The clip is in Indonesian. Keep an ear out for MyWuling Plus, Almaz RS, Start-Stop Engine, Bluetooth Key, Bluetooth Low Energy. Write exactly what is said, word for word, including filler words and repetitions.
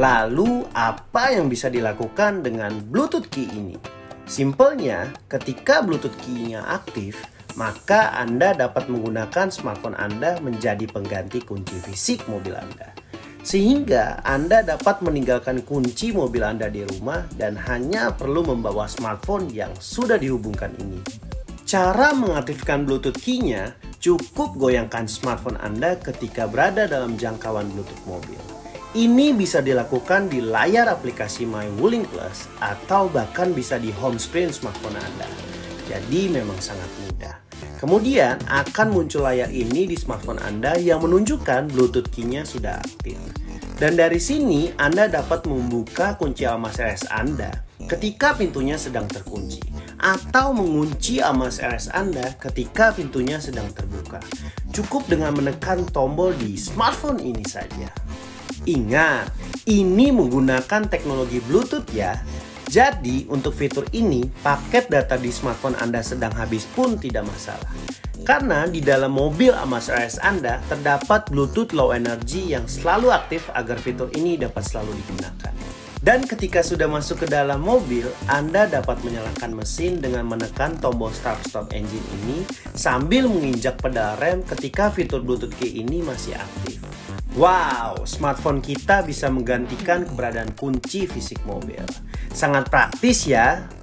Lalu, apa yang bisa dilakukan dengan Bluetooth Key ini? Simpelnya, ketika Bluetooth Key-nya aktif, maka Anda dapat menggunakan smartphone Anda menjadi pengganti kunci fisik mobil Anda. Sehingga Anda dapat meninggalkan kunci mobil Anda di rumah dan hanya perlu membawa smartphone yang sudah dihubungkan ini. Cara mengaktifkan Bluetooth Key-nya, cukup goyangkan smartphone Anda ketika berada dalam jangkauan Bluetooth mobil. Ini bisa dilakukan di layar aplikasi MyWuling Plus atau bahkan bisa di home screen smartphone Anda. Jadi memang sangat mudah. Kemudian akan muncul layar ini di smartphone Anda yang menunjukkan Bluetooth Key-nya sudah aktif. Dan dari sini Anda dapat membuka kunci Almaz R S Anda ketika pintunya sedang terkunci, atau mengunci Almaz R S Anda ketika pintunya sedang terbuka. Cukup dengan menekan tombol di smartphone ini saja. Ingat, ini menggunakan teknologi Bluetooth ya. Jadi, untuk fitur ini, paket data di smartphone Anda sedang habis pun tidak masalah. Karena di dalam mobil Almaz R S Anda, terdapat Bluetooth Low Energy yang selalu aktif agar fitur ini dapat selalu digunakan. Dan ketika sudah masuk ke dalam mobil, Anda dapat menyalakan mesin dengan menekan tombol Start-Stop Engine ini sambil menginjak pedal rem ketika fitur Bluetooth Key ini masih aktif. Wow, smartphone kita bisa menggantikan keberadaan kunci fisik mobil. Sangat praktis ya.